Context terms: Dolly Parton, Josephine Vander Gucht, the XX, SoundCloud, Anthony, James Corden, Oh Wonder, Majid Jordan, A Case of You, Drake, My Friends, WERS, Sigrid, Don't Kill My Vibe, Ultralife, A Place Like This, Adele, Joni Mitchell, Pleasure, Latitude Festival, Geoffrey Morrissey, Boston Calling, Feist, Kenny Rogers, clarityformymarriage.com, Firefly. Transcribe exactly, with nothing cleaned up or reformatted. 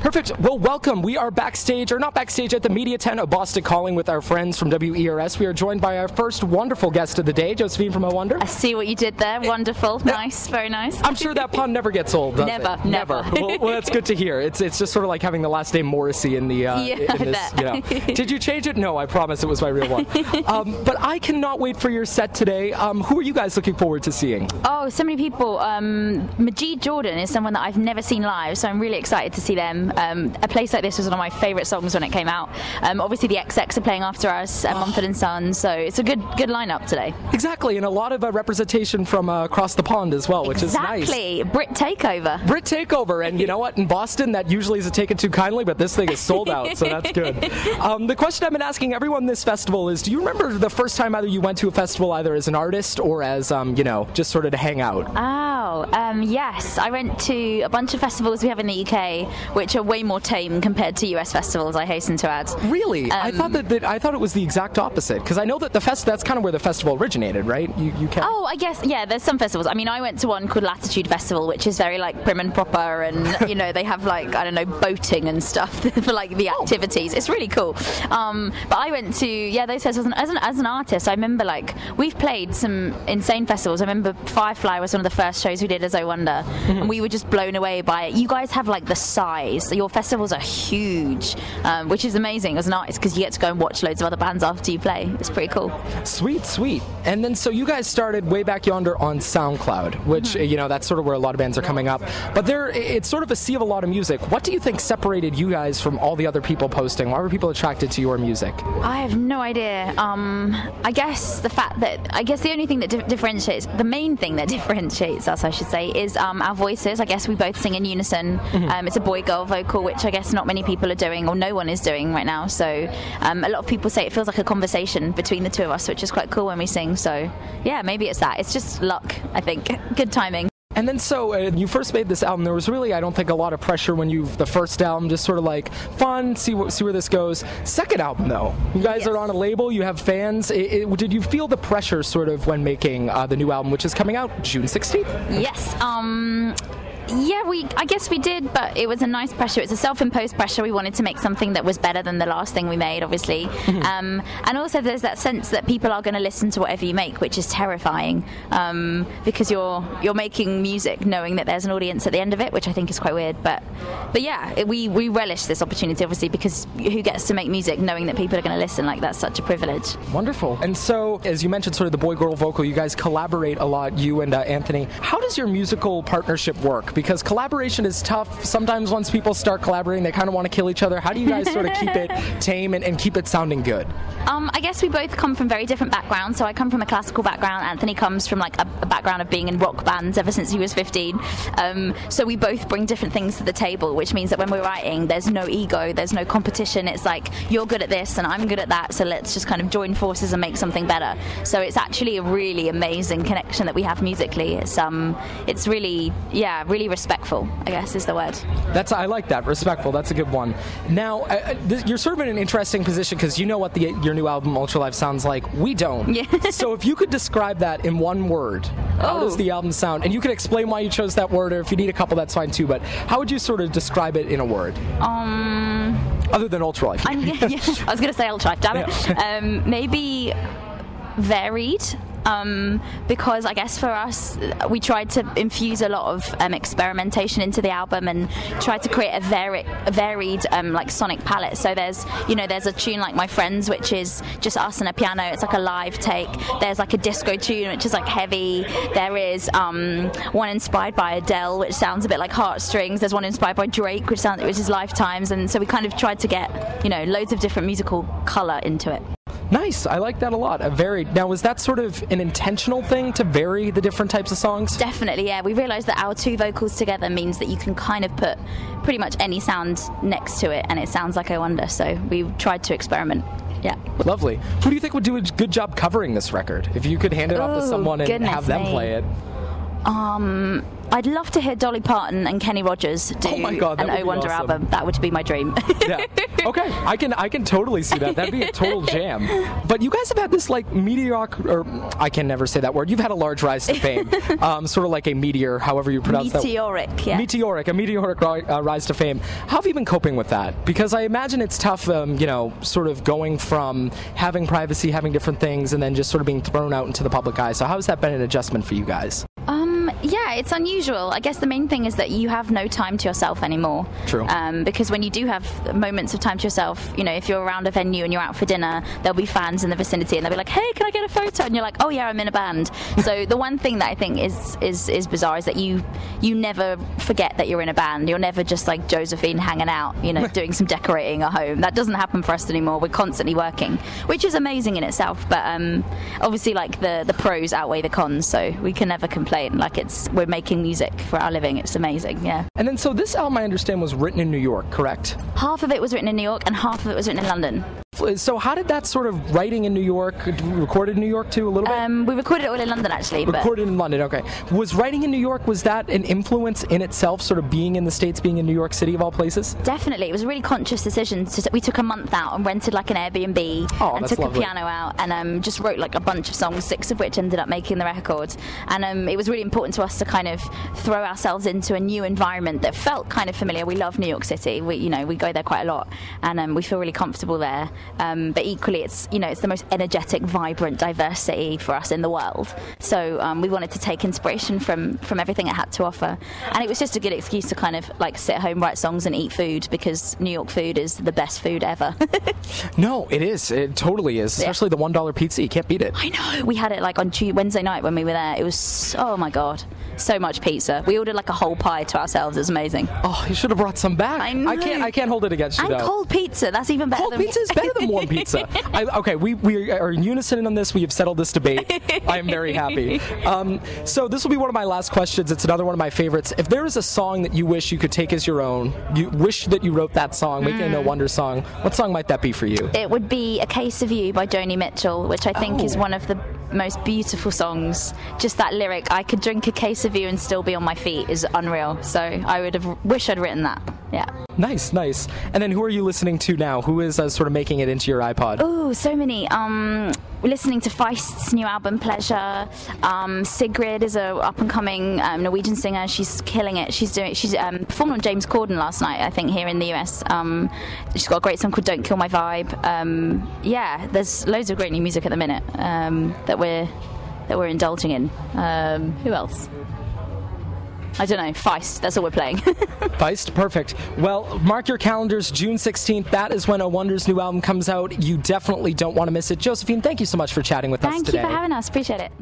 Perfect. Well, welcome. We are backstage, or not backstage, at the Media tent of Boston Calling with our friends from W E R S. We are joined by our first wonderful guest of the day, Josephine from Oh Wonder. I see what you did there. Wonderful. It, nice. Very nice. I'm sure that pun never gets old, does never, it? Never. Never. Well, well, that's good to hear. It's it's just sort of like having the last name Morrissey in the... Uh, yeah, in this, you know. Did you change it? No, I promise it was my real one. Um, but I cannot wait for your set today. Um, who are you guys looking forward to seeing? Oh, so many people. Um, Majid Jordan is someone that I've never seen live, so I'm really excited to see them. Um, A Place Like This was one of my favourite songs when it came out. Um, obviously, the X X are playing after us, and Mumford and Sons, so it's a good good lineup today. Exactly, and a lot of uh, representation from uh, across the pond as well, which exactly. is nice. Exactly, Brit Takeover. Brit Takeover, and you know what? In Boston, that usually isn't taken too kindly, but this thing is sold out, so that's good. Um, the question I've been asking everyone this festival is, do you remember the first time either you went to a festival either as an artist or as, um, you know, just sort of to hang out? Oh, um, yes. I went to a bunch of festivals we have in the U K, which are way more tame compared to U S festivals, I hasten to add. Really? Um, I thought that, that I thought it was the exact opposite, because I know that the fest that's kind of where the festival originated, right? You, you can. Oh, I guess, yeah, there's some festivals. I mean, I went to one called Latitude Festival, which is very, like, prim and proper, and, you know, they have, like, I don't know, boating and stuff for, like, the activities. Oh. It's really cool. Um, but I went to, yeah, those festivals. As an, as an artist, I remember, like, we've played some insane festivals. I remember Firefly was one of the first shows we did as Oh Wonder, mm-hmm. and we were just blown away by it. You guys have, like, the size. Your festivals are huge, um, which is amazing as an artist, because you get to go and watch loads of other bands after you play. It's pretty cool. Sweet, sweet. And then, so you guys started Way Back Yonder on SoundCloud, which, mm-hmm. you know, that's sort of where a lot of bands are coming up. But there, it's sort of a sea of a lot of music. What do you think separated you guys from all the other people posting? Why were people attracted to your music? I have no idea. Um, I guess the fact that, I guess the only thing that di differentiates, the main thing that differentiates us, I should say, is um, our voices. I guess we both sing in unison. Mm-hmm. um, it's a boy-girl vocal, which I guess not many people are doing, or no one is doing right now. So um, a lot of people say it feels like a conversation between the two of us, which is quite cool when we sing. So yeah, maybe it's that. It's just luck, I think. Good timing. And then, so, uh, you first made this album. There was really, I don't think, a lot of pressure when you, the first album, just sort of like, fun, see what, see where this goes. Second album, though, you guys yes. are on a label, you have fans. It, it, did you feel the pressure, sort of, when making uh, the new album, which is coming out June sixteenth? Yes. Um... Yeah, we. I guess we did, but it was a nice pressure. It's a self-imposed pressure. We wanted to make something that was better than the last thing we made, obviously. Mm-hmm. um, and also, there's that sense that people are going to listen to whatever you make, which is terrifying, um, because you're you're making music knowing that there's an audience at the end of it, which I think is quite weird. But but yeah, it, we we relish this opportunity, obviously, because who gets to make music knowing that people are going to listen? Like, that's such a privilege. Wonderful. And so, as you mentioned, sort of the boy-girl vocal, you guys collaborate a lot, you and uh, Anthony. How does your musical partnership work? Because collaboration is tough. Sometimes once people start collaborating, they kind of want to kill each other. How do you guys sort of keep it tame and, and keep it sounding good? Um, I guess we both come from very different backgrounds. So I come from a classical background. Anthony comes from like a, a background of being in rock bands ever since he was fifteen. Um, so we both bring different things to the table, which means that when we're writing, there's no ego, there's no competition. It's like, you're good at this and I'm good at that, so let's just kind of join forces and make something better. So it's actually a really amazing connection that we have musically. It's, um, it's really, yeah, really respectful, I guess, is the word. That's, I like that. Respectful. That's a good one. Now, uh, this, you're sort of in an interesting position, because you know what the, your new album, Ultralife, sounds like. We don't. Yeah. So if you could describe that in one word, how oh. does the album sound? And you can explain why you chose that word, or if you need a couple, that's fine too. But how would you sort of describe it in a word? Um. Other than Ultralife. I'm, yeah, yeah. I was going to say Ultralife, damn it. Yeah. Um, maybe varied. Um, because I guess for us, we tried to infuse a lot of um, experimentation into the album and tried to create a, vari a varied um, like sonic palette. So there's, you know, there's a tune like My Friends, which is just us and a piano. It's like a live take. There's like a disco tune, which is like heavy. There is um, one inspired by Adele, which sounds a bit like heartstrings. There's one inspired by Drake, which sounds, which is Lifetimes. And so we kind of tried to get, you know, loads of different musical color into it. Nice. I like that a lot. A varied. Now, was that sort of an intentional thing to vary the different types of songs? Definitely, yeah. We realised that our two vocals together means that you can kind of put pretty much any sound next to it, and it sounds like Oh Wonder, so we tried to experiment. Yeah. Lovely. Who do you think would do a good job covering this record? If you could hand it Ooh, off to someone and have them me. play it. Um... I'd love to hear Dolly Parton and Kenny Rogers do oh my God, an Oh Wonder awesome. album. That would be my dream. Yeah. Okay, I can I can totally see that. That'd be a total jam. But you guys have had this like meteoric, or I can never say that word. You've had a large rise to fame, um, sort of like a meteor, however you pronounce meteoric, that. Meteoric, yeah. Meteoric, a meteoric ri- uh, rise to fame. How have you been coping with that? Because I imagine it's tough, um, you know, sort of going from having privacy, having different things, and then just sort of being thrown out into the public eye. So how has that been an adjustment for you guys? Um, yeah, it's unusual. I guess the main thing is that you have no time to yourself anymore. True. Um, because when you do have moments of time to yourself, you know, if you're around a venue and you're out for dinner, there'll be fans in the vicinity and they'll be like, hey, can I get a photo? And you're like, oh yeah, I'm in a band. So the one thing that I think is, is, is bizarre is that you, you never forget that you're in a band. You're never just like Josephine hanging out, you know, doing some decorating at home. That doesn't happen for us anymore. We're constantly working, which is amazing in itself. But um, obviously like the, the pros outweigh the cons, so we can never complain. Like it's we're making music for our living. It's amazing, yeah. And then so this album, I understand, was written in New York, correct? Half of it was written in New York and half of it was written in London. So how did that sort of writing in New York, recorded in New York too a little bit? Um, we recorded it all in London actually. Recorded but in London, okay. Was writing in New York, was that an influence in itself, sort of being in the States, being in New York City of all places? Definitely. It was a really conscious decision. So we took a month out and rented like an Airbnb oh, and took lovely. a piano out and um, just wrote like a bunch of songs, six of which ended up making the record. And um, it was really important to us to kind of throw ourselves into a new environment that felt kind of familiar. We love New York City. We, you know, we go there quite a lot and um, we feel really comfortable there. Um, but equally, it's you know it's the most energetic, vibrant, diverse city for us in the world. So um, we wanted to take inspiration from, from everything it had to offer, and it was just a good excuse to kind of like sit at home, write songs, and eat food because New York food is the best food ever. No, it is. It totally is. Especially yeah. the one dollar pizza, you can't beat it. I know. We had it like on Tuesday, Wednesday night when we were there. It was so, oh my God, so much pizza. We ordered like a whole pie to ourselves. It was amazing. Oh, you should have brought some back. I know. I can't. I can't hold it against you. And though. cold pizza. That's even better. Cold than pizza is better than warm pizza. I, okay, we, we are in unison on this. We have settled this debate. I am very happy. Um, so this will be one of my last questions. It's another one of my favorites. If there is a song that you wish you could take as your own, you wish that you wrote that song, making mm. a No Wonder song, what song might that be for you? It would be A Case of You by Joni Mitchell, which I think oh. is one of the most beautiful songs. Just that lyric, I could drink a case of you and still be on my feet, is unreal. So I would have wish I'd written that. Yeah. Nice, nice. And then who are you listening to now? Who is uh, sort of making it into your iPod? Oh, so many. Um, we're listening to Feist's new album, Pleasure. Um, Sigrid is a up-and-coming um, Norwegian singer. She's killing it. She's doing. She's um, performed on James Corden last night, I think, here in the U S. Um, she's got a great song called Don't Kill My Vibe. Um, yeah, there's loads of great new music at the minute um, that we're that we're indulging in. Um, who else? I don't know, Feist, that's all we're playing. Feist, perfect. Well, mark your calendars, June sixteenth. That is when Oh Wonder's new album comes out. You definitely don't want to miss it. Josephine, thank you so much for chatting with thank us today. Thank you for having us. Appreciate it.